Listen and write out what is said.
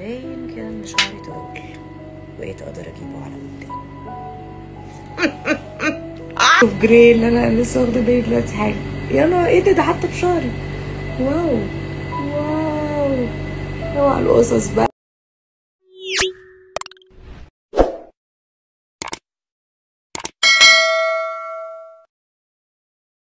باين كده ان شعري طول وبقيت اقدر اجيبه على قدام. شوف جراي اللي انا لسه واخده بالي دلوقتي حاجه. يلا ايه ده حتى بشعري. واو واو اوعى القصص بقى.